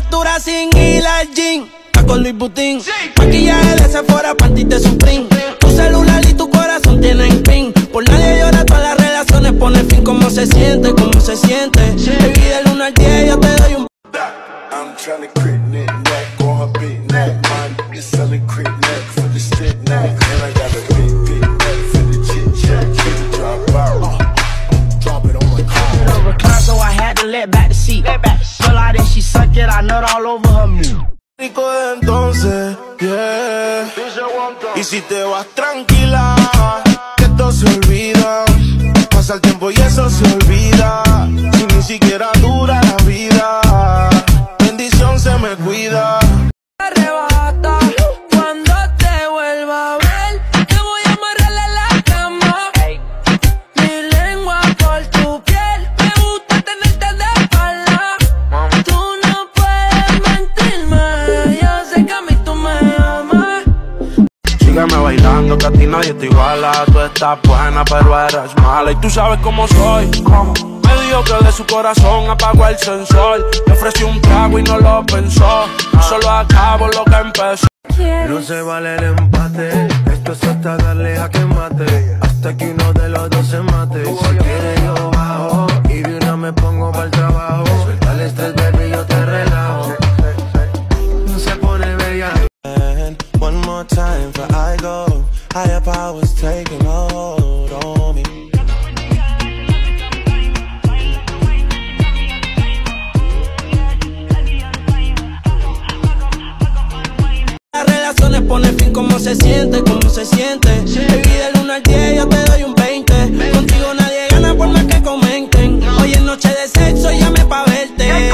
temperatura sin ir al gym. Está con Luis Boutin, maquillaje de Sephora, panties de Supreme. Tu celular y tu corazón tienen pin. Por nadie llora, todas las relaciones pone fin. ¿Cómo se siente? ¿Cómo se siente? Te pide el 1 al 10, yo te doy un... I'm trying to creep knit neck on her beat neck. Mine is selling creep neck for the stick neck. And I got a big big neck for the chit chat. Chit drop out, drop it on my car. Over car, so I had to let back the seat. Pull out and she sucked it, I nut all over her meat. Rico de entonces, yeah. Y si te vas tranquila, que esto se olvida. Pasa el tiempo y eso se olvida. Si ni siquiera dura la vida. Se me cuida. Me arrebata cuando te vuelva a ver. Te voy a amarrarle a la cama. Hey. Mi lengua por tu piel. Me gusta tenerte de espalda. Mama. Tú no puedes mentirme. Yo sé que a mí tú me amas. Sígueme bailando, que a ti nadie te iguala. Tú estás buena, pero eres mala. Y tú sabes cómo soy. ¿Cómo? Me dijo que de su corazón apagó el sensor. Le ofrecí un trago y no lo pensó. Solo acabo lo que empezó. No se vale el empate. Esto es hasta darle a que mate. Hasta que uno de los dos se mate. Si quiere yo bajo y de una me pongo para el trabajo. Suéltale estrés, baby, yo te relajo. No se pone bella. One more time for I go. Higher powers taking hold on me. Pone fin, ¿cómo se siente? ¿Cómo se siente? Te pide el 1 al 10, yo te doy un 20. Contigo nadie gana por más que comenten. Hoy es noche de sexo, llame pa' verte.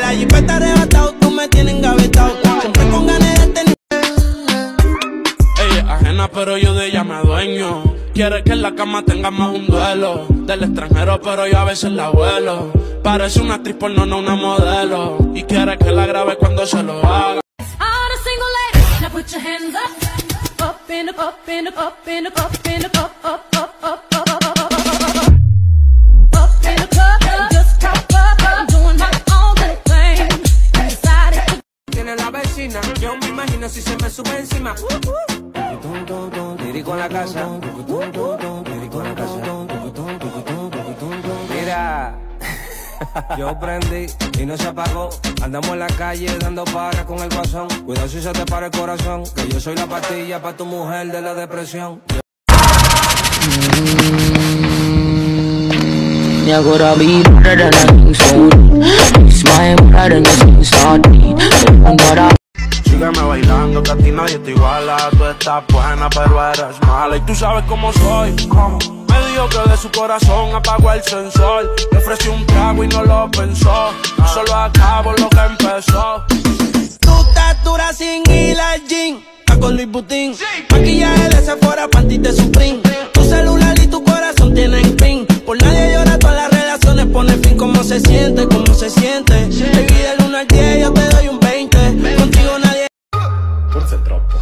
La jipeta arrebatado, tú me tienes engavetado. Siempre con ganas de tener. Ella es ajena, pero yo de ella me adueño. Quiere que en la cama tenga más un duelo. Del extranjero, pero yo a veces la vuelo. Parece una actriz porno, no una modelo. Y quiere que la grabe cuando se lo haga. Put your hands up, up and up, up and up, up and up, up and up, up, up, up, up, up, up, up, up, up and up, up, just pop up. I'm doing my own little thing. Decided to. Tiene la vecina, yo me imagino si se me sube encima. Dirigo la casa. Dirigo la casa. Mira. Yo prendí y no se apagó. Andamos en la calle dando para con el guasón. Cuidado si se te para el corazón, que yo soy la pastilla para tu mujer de la depresión. Y ahora vi brother en el. Sígueme bailando, que a ti nadie te iguala. Tú estás buena, pero eres mala. Y tú sabes cómo soy. ¿Cómo? Que de su corazón apagó el sensor. Le ofrecí un trago y no lo pensó. Solo acabo lo que empezó. Tu textura sin ir al gym. Está con Luis Boutin, maquillaje de Sephora, panties de Supreme. Tu celular y tu corazón tienen pin. Por nadie llora, todas las relaciones pone fin. ¿Cómo se siente? ¿Cómo se siente? Te pide el 1 al 10, yo te doy un 20. Contigo nadie.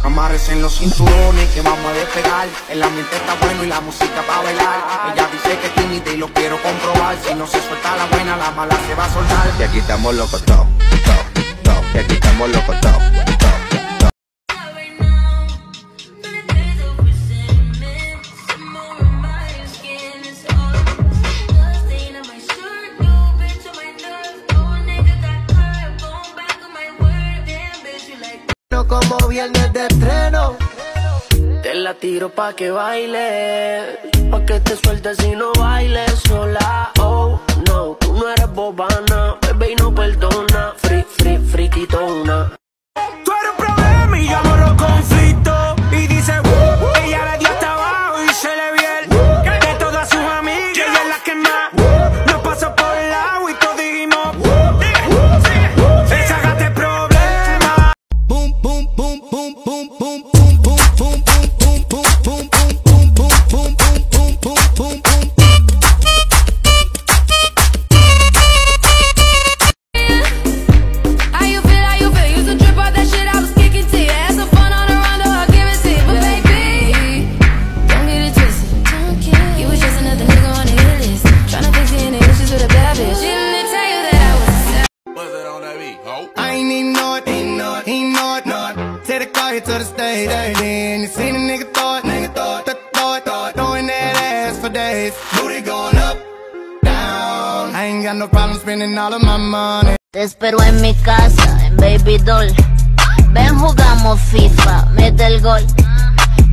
Amarres en los cinturones que vamos a despegar. El ambiente está bueno y la música para bailar. Ella dice que es tímida y lo quiero comprobar. Si no se suelta la buena, la mala se va a soltar. Y aquí estamos locos todos, todos. Y aquí estamos locos todos, todos. Como viernes de estreno, te la tiro pa' que baile, pa' que te sueltes y no bailes sola. Oh no, tú no eres bobana, bebé, y no perdona. Free, free, friquitona. Tú eres un problema y yo borro conflicto. Y dice, ella le dio hasta abajo y se le vio el de todas sus amigas, ella es la que más nos pasó por el agua y todos dijimos, I ain't need naught, ain't naught, ain't naught, naught. Take the car here to the stage, then you seen a nigga thought, thought, throwing that ass for days. Booty going up, down. I ain't got no problem spending all of my money. Te espero en mi casa, en Baby Doll. Ven, jugamos FIFA, mete el gol.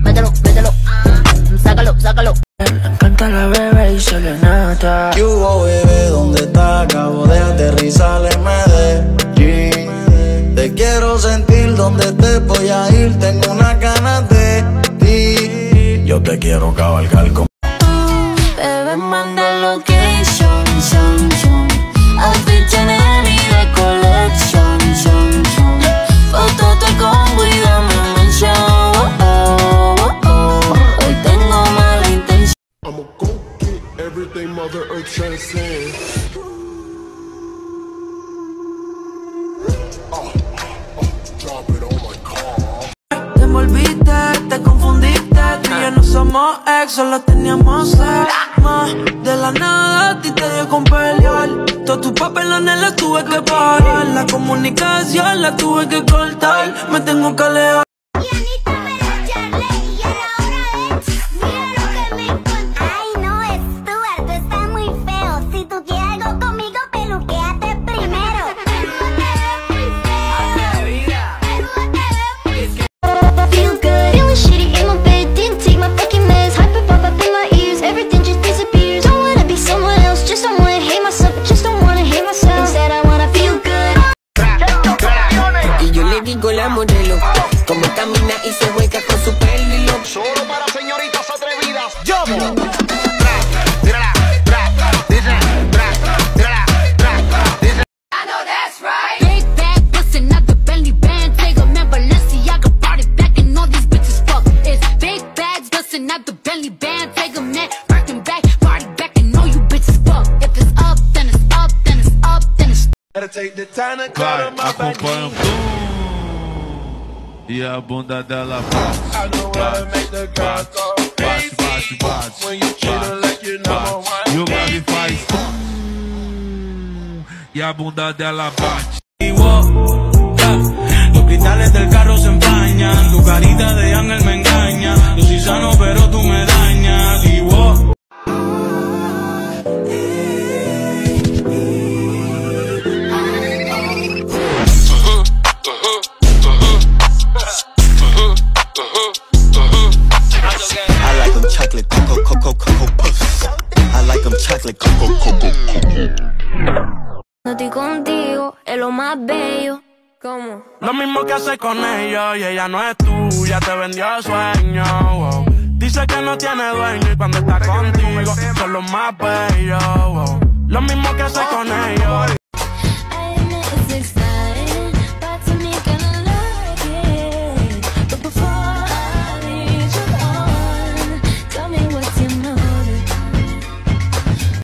Mételo, mételo, sácalo, sácalo. Me encanta la bebé y se le nata. ¿Qué hubo, bebé? ¿Dónde está? Acabo de aterrizar en Medellín. Te quiero sentir donde te voy a ir. Tengo una ganas de ti. Yo te quiero cabalgar con tú, bebé, manda location, son, son. Outfit en el de colección, son, son. Foto te congo y dame un mención. I'ma go get everything Mother Earth transcends. Drop it on my car. Te envolviste, te confundiste. Tú y yo no somos ex, solo teníamos sed. De la nada a ti te dio con pelear. Todos tus papelones los tuve que pagar. La comunicación la tuve que cortar. Me tengo que alejar. E a bunda dela bate, bate, bate, bate, bate. E o grave faz e a bunda dela bate. Los cristales del carro se empañan, tu carita de ángel me engaña. Yo soy sano pero tú me dañas. Y vos no estoy contigo, es lo más bello. ¿Cómo? Lo mismo que hace con ellos y ella no es tuya, te vendió el sueño. Wow. Dice que no tiene dueño y cuando está contigo son los más bellos. Wow. Lo mismo que hace con ellos.